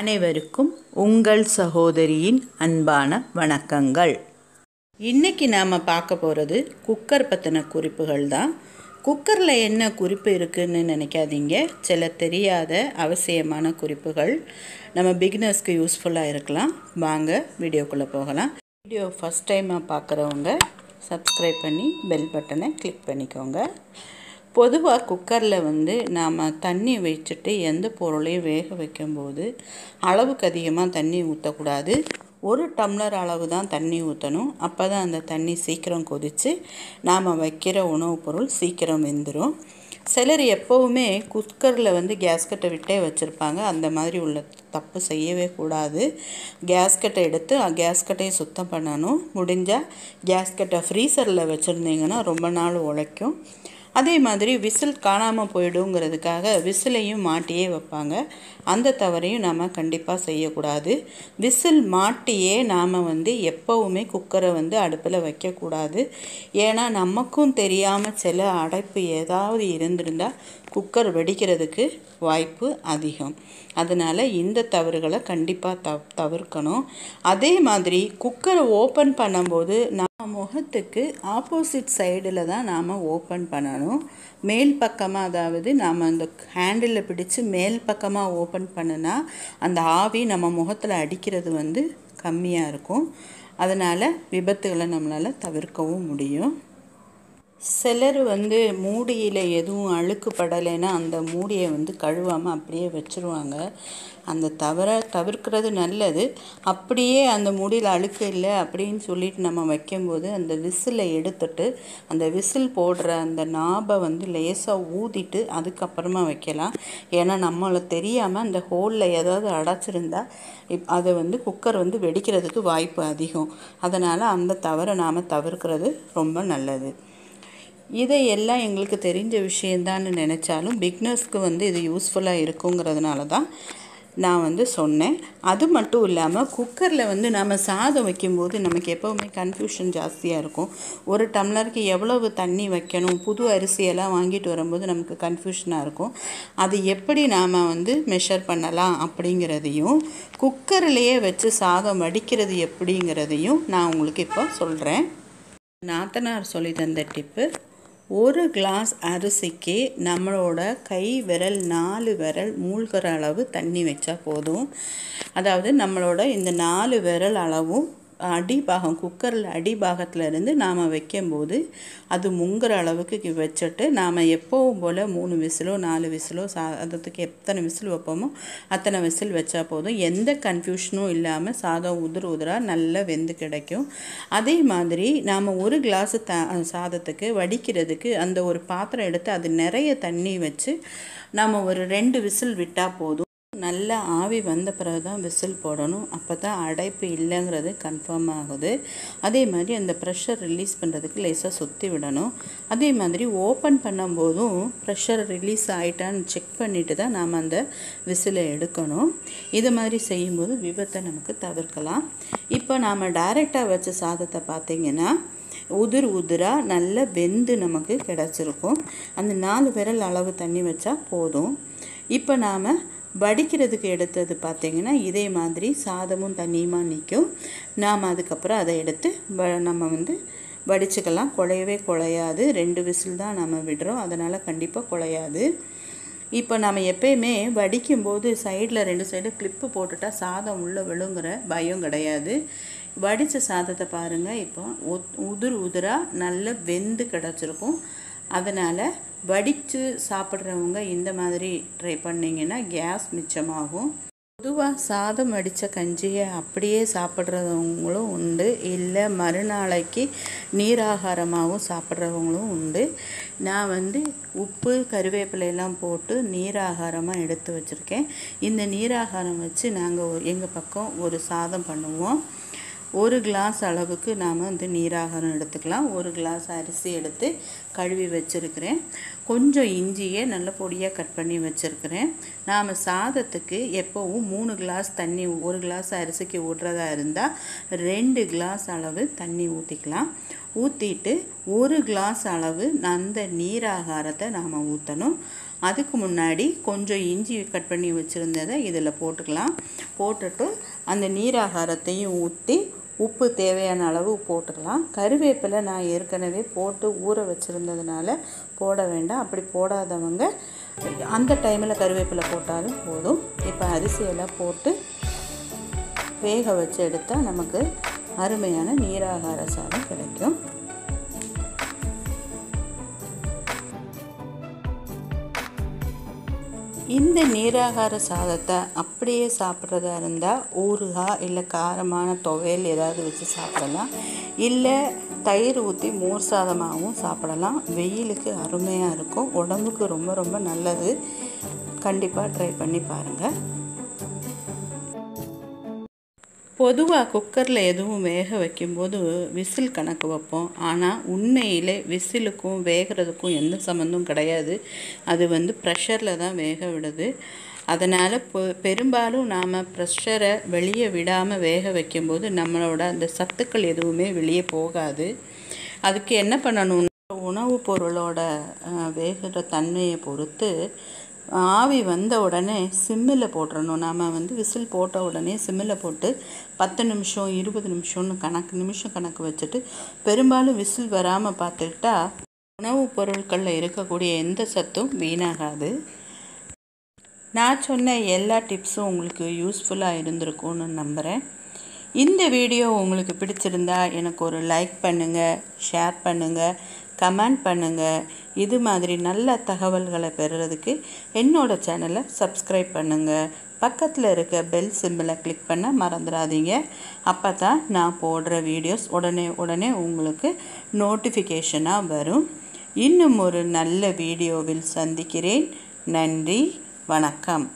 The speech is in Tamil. அனைவருக்கும் உங்கள் சகோதரியின் அன்பான வணக்கங்கள். இன்றைக்கி நாம் பார்க்க போகிறது குக்கர் பற்றின குறிப்புகள் தான். குக்கரில் என்ன குறிப்பு இருக்குதுன்னு நினைக்காதீங்க. சில தெரியாத அவசியமான குறிப்புகள் நம்ம பிகினர்ஸ்க்கு யூஸ்ஃபுல்லாக இருக்கலாம். வாங்க வீடியோக்குள்ளே போகலாம். வீடியோ ஃபஸ்ட் டைமாக பார்க்குறவங்க சப்ஸ்கிரைப் பண்ணி பெல் பட்டனை கிளிக் பண்ணிக்கோங்க. பொதுவாக குக்கரில் நாம் தண்ணி வச்சுட்டு எந்த பொருளையும் வேக வைக்கும்போது அளவுக்கு அதிகமாக தண்ணி ஊற்றக்கூடாது. ஒரு டம்ளர் அளவு தான் தண்ணி ஊற்றணும். அப்போ தான் அந்த தண்ணி சீக்கிரம் கொதித்து நாம் வைக்கிற உணவுப் பொருள் சீக்கிரம் வெந்துடும். சிலர் எப்போவுமே குக்கரில் கேஸ்கட்டை விட்டே வச்சுருப்பாங்க. அந்த மாதிரி உள்ள தப்பு செய்யவே கூடாது. கேஸ்கட்டை எடுத்து கேஸ்கட்டையை சுத்தம் பண்ணணும். முடிஞ்சால் கேஸ்கட்டை ஃப்ரீசரில் வச்சுருந்தீங்கன்னா ரொம்ப நாள் உழைக்கும். அதே மாதிரி விசில் காணாமல் போயிடுங்கிறதுக்காக விசிலையும் மாட்டியே வைப்பாங்க. அந்த தவறையும் நாம் கண்டிப்பாக செய்யக்கூடாது. விசில் மாட்டியே நாம் எப்போவுமே குக்கரை அடுப்பில் வைக்கக்கூடாது. ஏன்னா நமக்கும் தெரியாமல் சில அடைப்பு ஏதாவது இருந்திருந்தால் குக்கர் வெடிக்கிறதுக்கு வாய்ப்பு அதிகம். அதனால் இந்த தவறுகளை கண்டிப்பாக தவிர்க்கணும். அதே மாதிரி குக்கரை ஓப்பன் பண்ணும்போது முகத்துக்கு ஆப்போசிட் சைடில் தான் நாம் ஓப்பன் பண்ணணும். மேல் பக்கமாக, அதாவது நாம் அந்த ஹேண்டிலில் பிடிச்சு மேல் பக்கமாக ஓப்பன் பண்ணினா அந்த ஆவி நம்ம முகத்தில் அடிக்கிறது கம்மியாக இருக்கும். அதனால் விபத்துகளை நம்மளால் தவிர்க்கவும் முடியும். சிலர் மூடியில் எதுவும் அழுக்கு படலைன்னா அந்த மூடியை கழுவாமல் அப்படியே வச்சுருவாங்க. அந்த தவறை தவிர்க்கிறது நல்லது. அப்படியே அந்த மூடியில் அழுக்கு இல்லை அப்படின்னு சொல்லிட்டு நம்ம வைக்கும்போது அந்த விசிலை எடுத்துட்டு அந்த விசில் போடுற அந்த நாபை லேசாக ஊதிட்டு அதுக்கப்புறமா வைக்கலாம். ஏன்னா நம்மளை தெரியாமல் அந்த ஹோலில் ஏதாவது அடைச்சிருந்தால் அதை குக்கர் வெடிக்கிறதுக்கு வாய்ப்பு அதிகம். அதனால் அந்த தவறை நாம் தவிர்க்கிறது ரொம்ப நல்லது. இதையெல்லாம் எங்களுக்கு தெரிஞ்ச விஷயந்தான்னு நினச்சாலும் பிகினர்ஸ்க்கு இது யூஸ்ஃபுல்லாக இருக்குங்கிறதுனால தான் நான் சொன்னேன். அது மட்டும் இல்லாமல் குக்கரில் நம்ம சாதம் வைக்கும்போது நமக்கு எப்போவுமே கன்ஃபியூஷன் ஜாஸ்தியாக இருக்கும். ஒரு டம்ளருக்கு எவ்வளவு தண்ணி வைக்கணும், புது அரிசியெல்லாம் வாங்கிட்டு வரும்போது நமக்கு கன்ஃபியூஷனாக இருக்கும். அது எப்படி நாம் மெஷர் பண்ணலாம் அப்படிங்கிறதையும் குக்கர்லேயே வச்சு சாதம் வடிக்கிறது எப்படிங்கிறதையும் நான் உங்களுக்கு இப்போ சொல்கிறேன். நாத்தனார் சொல்லி தந்த டிப்பு, ஒரு கிளாஸ் அரிசிக்கு நம்மளோட கை விரல் 4 விரல் மூழ்கிற அளவு தண்ணி வச்சா போதும். அதாவது நம்மளோட இந்த 4 விரல் அளவும் அடிபாகம், குக்கரில் அடிபாகத்திலேருந்து நாம் வைக்கும்போது அது முங்குற அளவுக்கு வச்சுட்டு நாம் எப்போவும் போல் 3 விசிலோ 4 விசிலோ சாதத்துக்கு எத்தனை விசில் வைப்போமோ அத்தனை விசில் வச்சா போதும். எந்த கன்ஃபியூஷனும் இல்லாமல் சாதம் உதிராக நல்லா வெந்து கிடைக்கும். அதே மாதிரி நாம் ஒரு கிளாஸு சாதத்துக்கு வடிக்கிறதுக்கு அந்த ஒரு பாத்திரம் எடுத்து அது நிறைய தண்ணி வச்சு நாம் ஒரு 2 விசில் விட்டால் போதும். நல்லா ஆவி வந்த பிறகு தான் விசில் போடணும். அப்போ தான் அடைப்பு இல்லைங்கிறது கன்ஃபார்ம் ஆகுது. அதே மாதிரி அந்த ப்ரெஷர் ரிலீஸ் பண்ணுறதுக்கு லேசாக சுற்றி விடணும். அதே மாதிரி ஓப்பன் பண்ணும்போதும் ப்ரெஷர் ரிலீஸ் ஆகிட்டான்னு செக் பண்ணிவிட்டு தான் நாம் அந்த விசிலை எடுக்கணும். இது மாதிரி செய்யும்போது விபத்தை நமக்கு தவிர்க்கலாம். இப்போ நாம் டைரெக்டாக வச்ச சாதத்தை பார்த்திங்கன்னா உதிராக நல்லா வெந்து நமக்கு கிடச்சிருக்கும். அந்த 4 விரல் அளவு தண்ணி வச்சா போதும். இப்போ நாம் வடிக்கிறதுக்கு எடுத்தது பார்த்திங்கன்னா இதே மாதிரி சாதமும் தண்ணியுமா நிற்கும். நாம் அதுக்கப்புறம் அதை எடுத்து நம்ம வடிச்சுக்கலாம். குழையவே குழையாது. 2 விசில் தான் நம்ம விடுறோம். அதனால் கண்டிப்பாக குழையாது. இப்போ நாம் எப்பயுமே வடிக்கும்போது சைடில் 2 சைடு கிளிப்பு போட்டுட்டால் சாதம் உள்ளே விழுங்குற பயம் கிடையாது. வடித்த சாதத்தை பாருங்கள், இப்போ உதிராக நல்லா வெந்து கிடச்சிருக்கும். அதனால் வடித்து சாப்பிட்றவங்க இந்த மாதிரி ட்ரை பண்ணிங்கன்னா கேஸ் மிச்சமாகும். பொதுவாக சாதம் வடித்த கஞ்சியை அப்படியே சாப்பிட்றவங்களும் உண்டு, இல்லை மறுநாளைக்கு நீராகாரமாகவும் சாப்பிட்றவங்களும் உண்டு. நான் உப்பு கருவேப்பிலையெல்லாம் போட்டு நீராகாரமாக எடுத்து வச்சுருக்கேன். இந்த நீராகாரம் வச்சு நாங்கள் எங்கள் பக்கம் ஒரு சாதம் பண்ணுவோம். 1 கிளாஸ் அளவுக்கு நாம் நீராகாரம் எடுத்துக்கலாம். 1 கிளாஸ் அரிசி எடுத்து கழுவி வச்சுருக்கிறேன். கொஞ்சம் இஞ்சியை நல்ல பொடியாக கட் பண்ணி வச்சுருக்கிறேன். நாம் சாதத்துக்கு எப்போவும் 3 கிளாஸ் தண்ணி 1 கிளாஸ் அரிசிக்கு ஊற்றுறதா இருந்தால் 2 கிளாஸ் அளவு தண்ணி ஊற்றிக்கலாம். ஊற்றிட்டு 1 கிளாஸ் அளவு அந்த நீராகாரத்தை நாம் ஊற்றணும். அதுக்கு முன்னாடி கொஞ்சம் இஞ்சி கட் பண்ணி வச்சிருந்ததை இதில் போட்டுக்கலாம். போட்டுட்டு அந்த நீராகாரத்தையும் ஊற்றி உப்பு தேவையான அளவு போட்டுக்கலாம். கறிவேப்பிலை நான் ஏற்கனவே போட்டு ஊற வச்சுருந்ததுனால போட வேண்டாம். அப்படி போடாதவங்க அந்த டைமில் கறிவேப்பிலை போட்டாலும் போதும். இப்போ அரிசியெல்லாம் போட்டு வேக வச்சு எடுத்தால் நமக்கு அருமையான நீராகார சாதம் கிடைக்கும். இந்த நீராகார சாதத்தை அப்படியே சாப்பிட்றதா இருந்தால் ஊறுகாய் இல்லை காரமான துவையல் ஏதாவது வச்சு சாப்பிடலாம், இல்லை தயிர் ஊற்றி மோர் சாதமாகவும் சாப்பிடலாம். வெயிலுக்கு அருமையாக இருக்கும், உடம்புக்கு ரொம்ப ரொம்ப நல்லது. கண்டிப்பாக ட்ரை பண்ணி பாருங்கள். பொதுவாக குக்கரில் எதுவும் வேக வைக்கும்போது விசில் கணக்கு வைப்போம். ஆனால் உண்மையிலே விசிலுக்கும் வேகிறதுக்கும் எந்த சம்மந்தமும் கிடையாது. அது வந்து ப்ரெஷரில் தான் வேக விடுது. அதனால் பெரும்பாலும் நாம் ப்ரெஷரை வெளியே விடாமல் வேக வைக்கும்போது நம்மளோட அந்த சத்துக்கள் எதுவுமே வெளியே போகாது. அதுக்கு என்ன பண்ணணும்னா, உணவுப் பொருளோட வேகிற தன்மையை பொறுத்து ஆவி வந்த உடனே சிம்மில் போட்டுறணும். நாம் வந்து விசில் போட்ட உடனே சிம்மில் போட்டு 10 நிமிஷம் 20 நிமிஷம்னு நிமிஷம் கணக்கு வச்சுட்டு பெரும்பாலும் விசில் வராமல் பார்த்துக்கிட்டா உணவுப் பொருட்களில் இருக்கக்கூடிய எந்த சத்தும் வீணாகாது. நான் சொன்ன எல்லா டிப்ஸும் உங்களுக்கு யூஸ்ஃபுல்லாக இருந்திருக்கும்னு நம்புகிறேன். இந்த வீடியோ உங்களுக்கு பிடிச்சிருந்தா எனக்கு ஒரு லைக் பண்ணுங்கள், ஷேர் பண்ணுங்கள், கமெண்ட் பண்ணுங்கள். இது மாதிரி நல்ல தகவல்களை பெறுறதுக்கு என்னோடய சேனலை சப்ஸ்கிரைப் பண்ணுங்கள். பக்கத்தில் இருக்க பெல் சிம்பிளை கிளிக் பண்ண மறந்துடாதீங்க. அப்போ தான் நான் போடுற வீடியோஸ் உடனே உங்களுக்கு நோட்டிஃபிகேஷனாக வரும். இன்னும் ஒரு நல்ல வீடியோவில் சந்திக்கிறேன். நன்றி, வணக்கம்.